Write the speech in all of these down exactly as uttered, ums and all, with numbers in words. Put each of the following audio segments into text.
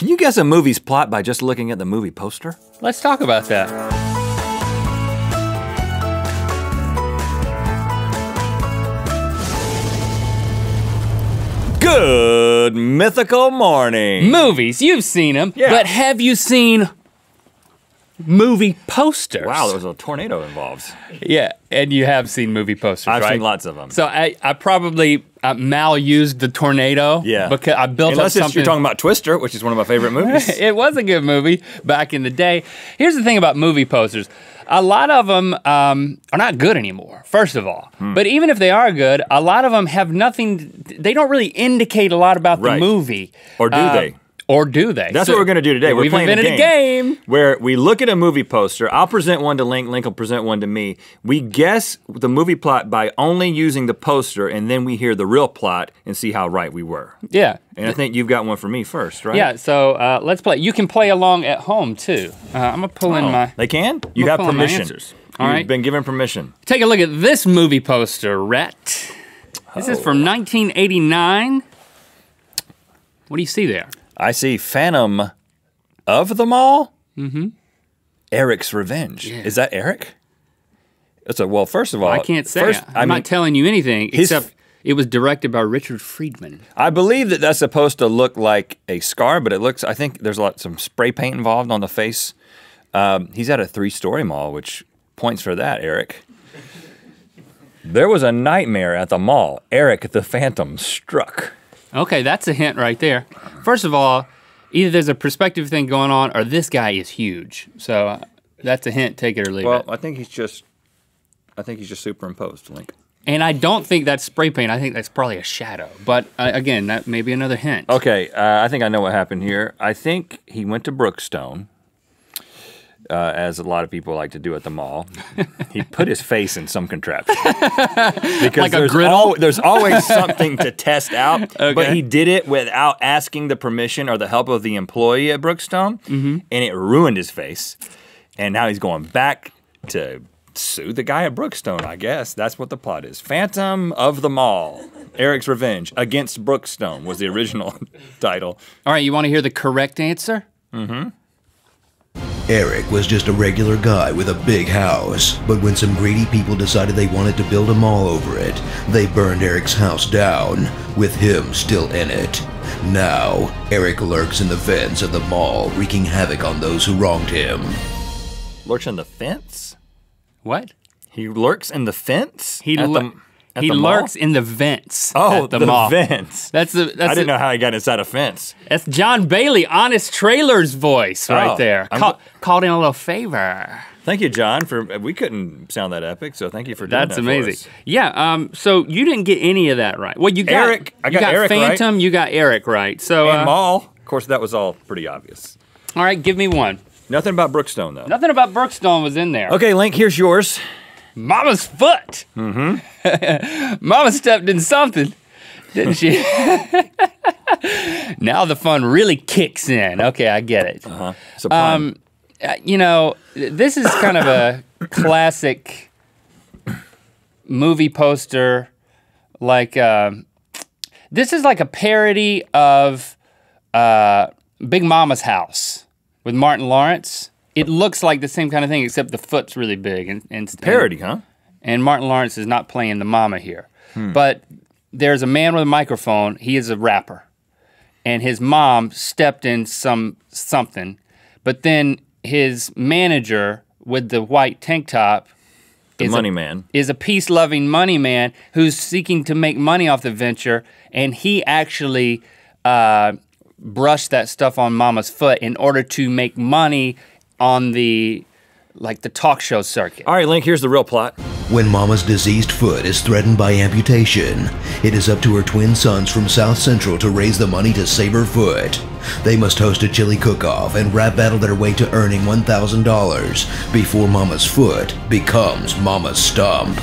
Can you guess a movie's plot by just looking at the movie poster? Let's talk about that. Good Mythical Morning. Movies, you've seen them, yeah. But have you seen movie posters? Wow, there was a tornado involved. Yeah, and you have seen movie posters, I've right? seen lots of them. So I, I probably I malused the tornado. Yeah. Because I built Unless up something. You're talking about Twister, which is one of my favorite movies. It was a good movie back in the day. Here's the thing about movie posters. A lot of them um, are not good anymore, first of all. Hmm. But even if they are good, a lot of them have nothing, they don't really indicate a lot about right. the movie. Or do uh, they? Or do they? That's so what we're gonna do today. We're we've playing invented a game, a game where we look at a movie poster. I'll present one to Link, Link will present one to me. We guess the movie plot by only using the poster, and then we hear the real plot and see how right we were. Yeah. And I think you've got one for me first, right? Yeah, so uh, let's play. You can play along at home too. Uh, I'm gonna pull oh, in my- They can? You have permission. All right. You've been given permission. Take a look at this movie poster, Rhett. Oh. This is from nineteen eighty-nine. What do you see there? I see Phantom of the Mall? Mm-hmm. Eric's Revenge. Yeah. Is that Eric? That's a, well, first of all. I can't say. First, I'm I mean, not telling you anything except it was directed by Richard Friedman. I believe that that's supposed to look like a scar, but it looks, I think there's a lot, some spray paint involved on the face. Um, he's at a three-story mall, which points for that, Eric. There was a nightmare at the mall. Eric the Phantom struck. Okay, that's a hint right there. First of all, either there's a perspective thing going on or this guy is huge. So uh, that's a hint, take it or leave well, it. Well, I think he's just, I think he's just superimposed, Link. And I don't think that's spray paint, I think that's probably a shadow. But uh, again, that may be another hint. Okay, uh, I think I know what happened here. I think he went to Brookstone, uh, as a lot of people like to do at the mall. He put his face in some contraption. Because like there's, a griddle? Al there's always something to test out, okay. But he did it without asking the permission or the help of the employee at Brookstone, mm-hmm. and it ruined his face. And now he's going back to sue the guy at Brookstone, I guess. That's what the plot is. Phantom of the Mall, Eric's Revenge, Against Brookstone was the original title. All right, you wanna hear the correct answer? Mm-hmm. Eric was just a regular guy with a big house, but when some greedy people decided they wanted to build a mall over it, they burned Eric's house down, with him still in it. Now, Eric lurks in the fence of the mall, wreaking havoc on those who wronged him. Lurks in the fence? What? He lurks in the fence? He lurks. He lurks in the vents. Oh, at the, the mall. Vents. That's the. That's I didn't a, know how he got inside a fence. That's John Bailey, Honest Trailers voice oh, right there. Call, called in a little favor. Thank you, John. For we couldn't sound that epic, so thank you for doing that's that. That's amazing. For us. Yeah. Um. So you didn't get any of that right. Well, you got Eric. I got, you got Eric Phantom. Right. You got Eric right. So and uh, mall. Of course, that was all pretty obvious. All right, give me one. Nothing about Brookstone though. Nothing about Brookstone was in there. Okay, Link. Here's yours. Mama's foot. Mm-hmm. Mama stepped in something, didn't she? Now the fun really kicks in. Okay, I get it. Uh-huh. It's a pun. Um, you know, this is kind of a classic movie poster. Like, uh, this is like a parody of uh, Big Mama's House with Martin Lawrence. It looks like the same kind of thing, except the foot's really big. and, and Parody, and, huh? And Martin Lawrence is not playing the mama here. Hmm. But there's a man with a microphone, he is a rapper. And his mom stepped in some something, but then his manager with the white tank top The is money a, man. Is a peace-loving money man who's seeking to make money off the venture, and he actually uh, brushed that stuff on mama's foot in order to make money on the, like the talk show circuit. All right, Link, here's the real plot. When Mama's diseased foot is threatened by amputation, it is up to her twin sons from South Central to raise the money to save her foot. They must host a chili cook-off and rap battle their way to earning one thousand dollars before Mama's foot becomes Mama's stump.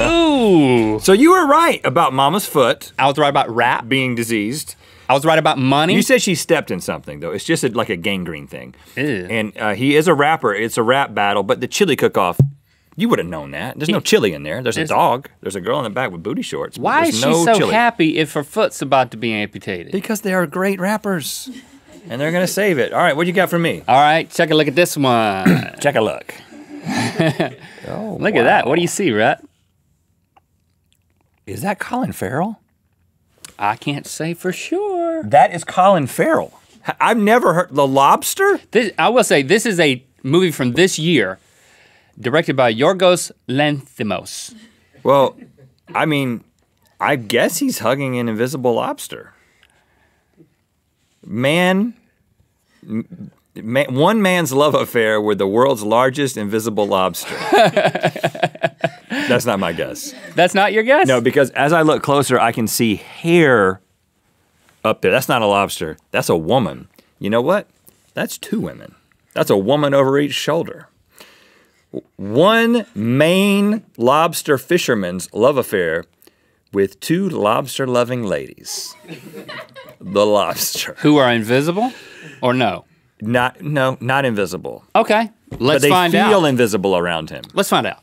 Ooh. So you were right about Mama's foot. I was right about rap being diseased. I was right about money. You said she stepped in something, though. It's just a, like a gangrene thing. Ew. And uh, he is a rapper. It's a rap battle, but the chili cook-off, you would have known that. There's he, no chili in there. There's, there's a dog. There's a girl in the back with booty shorts. Why is no she so chili. happy if her foot's about to be amputated? Because they are great rappers. and they're gonna save it. All right, what you got for me? All right, check a look at this one. Check a look. Oh, look wow. at that. What do you see, Rhett? Is that Colin Farrell? I can't say for sure. That is Colin Farrell. I've never heard The Lobster. This, I will say, this is a movie from this year, directed by Yorgos Lanthimos. Well, I mean, I guess he's hugging an invisible lobster. Man, man, one man's love affair with the world's largest invisible lobster. That's not my guess. That's not your guess? No, because as I look closer, I can see hair up there. That's not a lobster. That's a woman. You know what? That's two women. That's a woman over each shoulder. One Maine lobster fisherman's love affair with two lobster-loving ladies. The Lobster. Who are invisible or no? Not, no, not invisible. Okay, let's find out. But they feel invisible around him. Let's find out.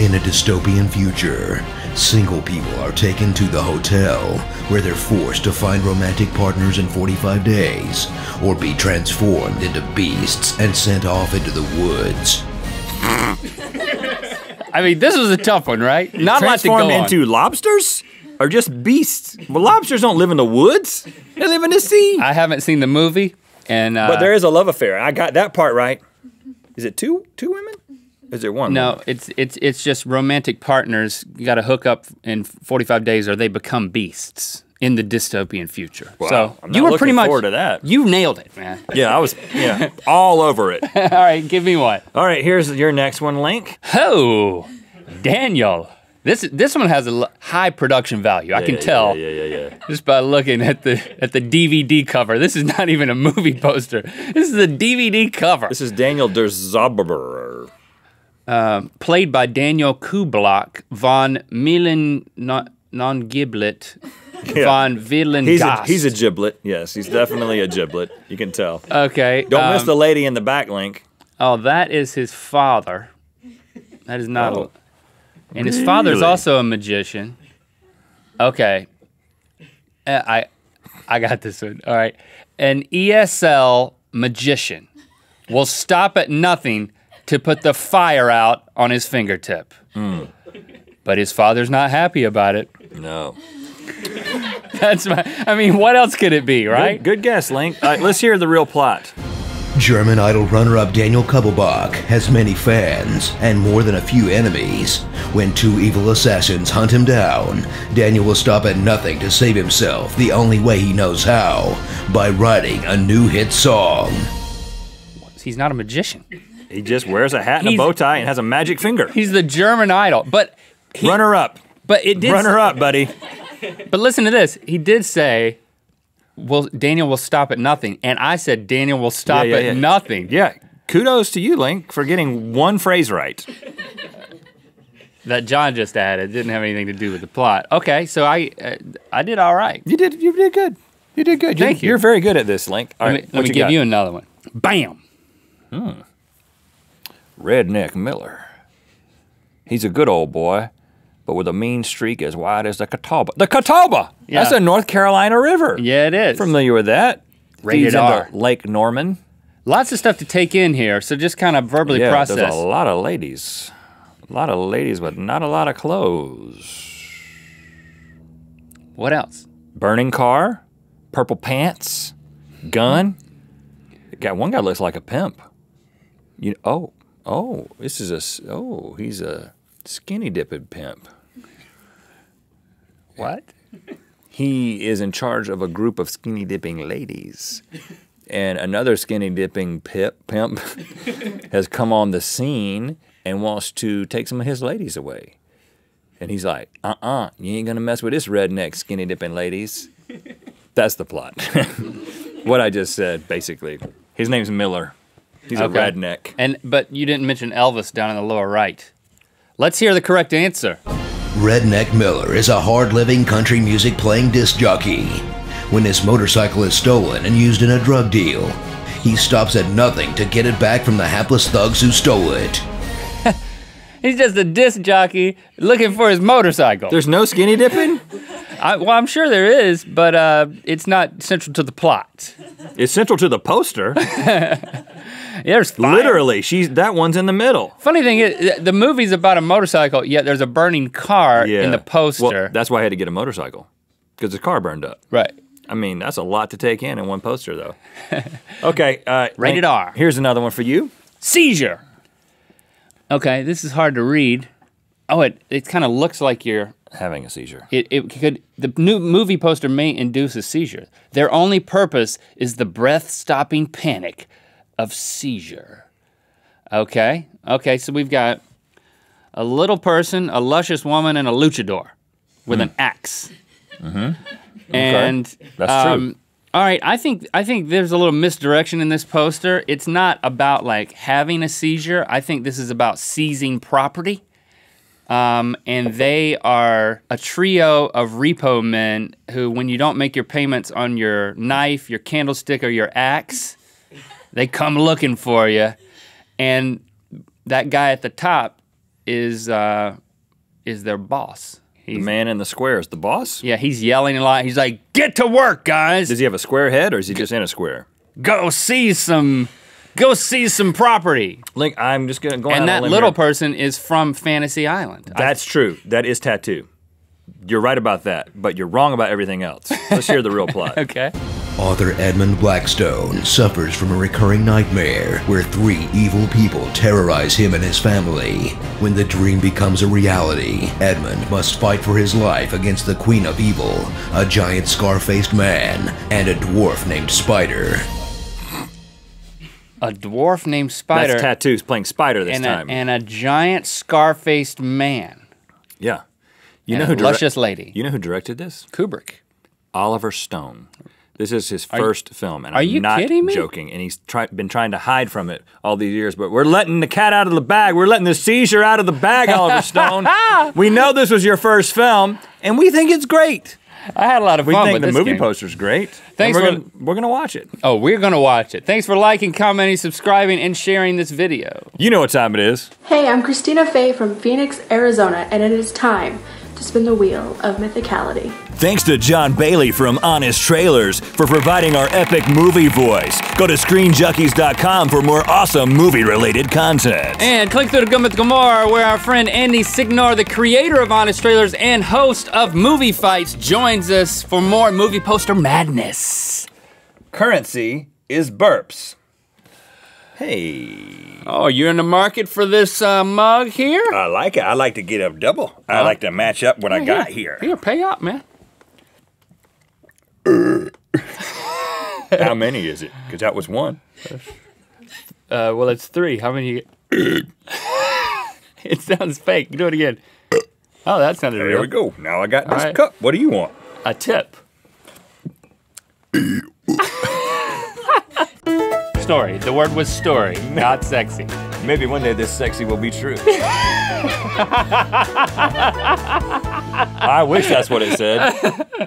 In a dystopian future, single people are taken to the hotel where they're forced to find romantic partners in forty-five days or be transformed into beasts and sent off into the woods. I mean, this was a tough one, right? Not much to go on. Transformed into lobsters? Or just beasts? Well, lobsters don't live in the woods. They live in the sea. I haven't seen the movie. and uh, But there is a love affair. I got that part right. Is it two two women? Is it one? No, it's it's it's just romantic partners. You got to hook up in forty-five days, or they become beasts in the dystopian future. Wow. So I'm not you were pretty much forward to that. You nailed it, man. Yeah, I was. Yeah, all over it. All right, give me one. All right, here's your next one, Link. Oh, Daniel. This this one has a high production value. Yeah, I can yeah, tell. Yeah, yeah, yeah, yeah. Just by looking at the at the D V D cover. This is not even a movie poster. This is a D V D cover. This is Daniel der Zauberer. Uh, played by Daniel Küblböck von Milen non Giblet yeah. von Willen he's, he's a giblet, yes. He's definitely a giblet. You can tell. Okay. Don't um, miss the lady in the back, Link. Oh, that is his father. That is not. Oh. A, and his father's really? also a magician. Okay. Uh, I, I got this one. All right. An E S L magician will stop at nothing to put the fire out on his fingertip. Mm. But his father's not happy about it. No. That's my, I mean, what else could it be, right? Good, good guess, Link. All right, let's hear the real plot. German Idol runner-up Daniel Küblböck has many fans and more than a few enemies. When two evil assassins hunt him down, Daniel will stop at nothing to save himself the only way he knows how, by writing a new hit song. He's not a magician. He just wears a hat and he's, a bow tie and has a magic finger. He's the German Idol, but he, runner up. But it did runner say, up, buddy. But listen to this. He did say, "Well, Daniel will stop at nothing," and I said, "Daniel will stop yeah, yeah, at yeah. nothing." Yeah. Kudos to you, Link, for getting one phrase right. That John just added didn't have anything to do with the plot. Okay, so I, uh, I did all right. You did. You did good. You did good. Thank you. You're very good at this, Link. All let right, me, let me you give got? you another one. Bam. Hmm. Redneck Miller. He's a good old boy, but with a mean streak as wide as the Catawba. The Catawba! Yeah. That's a North Carolina river. Yeah, it is. Familiar with that. Rated R. Lake Norman. Lots of stuff to take in here, so just kind of verbally yeah, process. There's a lot of ladies. A lot of ladies, but not a lot of clothes. What else? Burning car, purple pants, gun. Got one guy looks like a pimp. You oh. Oh, this is a, oh, he's a skinny-dipping pimp. What? He is in charge of a group of skinny-dipping ladies. And another skinny-dipping pimp has come on the scene and wants to take some of his ladies away. And he's like, uh-uh, you ain't gonna mess with this redneck skinny-dipping ladies. That's the plot. What I just said, basically. His name's Miller. He's okay. a redneck. And, but you didn't mention Elvis down in the lower right. Let's hear the correct answer. Redneck Miller is a hard-living country music playing disc jockey. When his motorcycle is stolen and used in a drug deal, he stops at nothing to get it back from the hapless thugs who stole it. He's just a disc jockey looking for his motorcycle. There's no skinny dipping? I, well, I'm sure there is, but uh, it's not central to the plot. It's central to the poster. There's fire. Literally, she's that one's in the middle. Funny thing is, the movie's about a motorcycle, yet there's a burning car yeah. in the poster. Well, that's why I had to get a motorcycle, because the car burned up. Right. I mean, that's a lot to take in in one poster, though. Okay. Uh, Rated R. Here's another one for you. Seizure. Okay, this is hard to read. Oh, it, it kind of looks like you're having a seizure. It, it could, the new movie poster may induce a seizure. Their only purpose is the breath-stopping panic of seizure. Okay, okay, so we've got a little person, a luscious woman, and a luchador with mm. an axe. Mm-hmm. And okay. That's um, true. All right, I think I think there's a little misdirection in this poster. It's not about like having a seizure. I think this is about seizing property. Um, and they are a trio of repo men who, when you don't make your payments on your knife, your candlestick, or your axe, they come looking for you. And that guy at the top is uh, is their boss. He's, the man in the square is the boss? Yeah, he's yelling a lot. He's like, "Get to work, guys!" Does he have a square head, or is he G just in a square? Go seize some... Go seize some property. Link, I'm just gonna go. And that little person is from Fantasy Island. That's true. That is Tattoo. You're right about that, but you're wrong about everything else. Let's hear the real plot. Okay. Author Edmund Blackstone suffers from a recurring nightmare where three evil people terrorize him and his family. When the dream becomes a reality, Edmund must fight for his life against the Queen of Evil, a giant scar-faced man, and a dwarf named Spider. A dwarf named Spider. That's Tattoos playing Spider this and a, time. And a giant scar-faced man. Yeah. You and know who a luscious lady. You know who directed this? Kubrick. Oliver Stone. This is his are, first film, and are I'm you not kidding me? joking. And he's try, been trying to hide from it all these years, but we're letting the cat out of the bag. We're letting the seizure out of the bag, Oliver Stone. We know this was your first film, and we think it's great. I had a lot of fun. We think with the this movie game. poster's great. Thanks we're for gonna, we're gonna watch it. Oh, we're gonna watch it. Thanks for liking, commenting, subscribing, and sharing this video. You know what time it is. Hey, I'm Christina Faye from Phoenix, Arizona, and it is time to spin the wheel of mythicality. Thanks to John Bailey from Honest Trailers for providing our epic movie voice. Go to screen junkies dot com for more awesome movie-related content. And click through to Good Mythical Morning, where our friend Andy Signor, the creator of Honest Trailers and host of Movie Fights, joins us for more movie poster madness. Currency is burps. Hey. Oh, you're in the market for this uh, mug here? I like it. I like to get up double. Huh? I like to match up what yeah, I got here. here. Here, pay up, man. How many is it? Because that was one. Uh, well, it's three. How many? It sounds fake. Do it again. Oh, that sounded there real. There we go. Now I got All this right. cup. What do you want? A tip. Story. The word was story, not sexy. Maybe one day this sexy will be true. I wish that's what it said.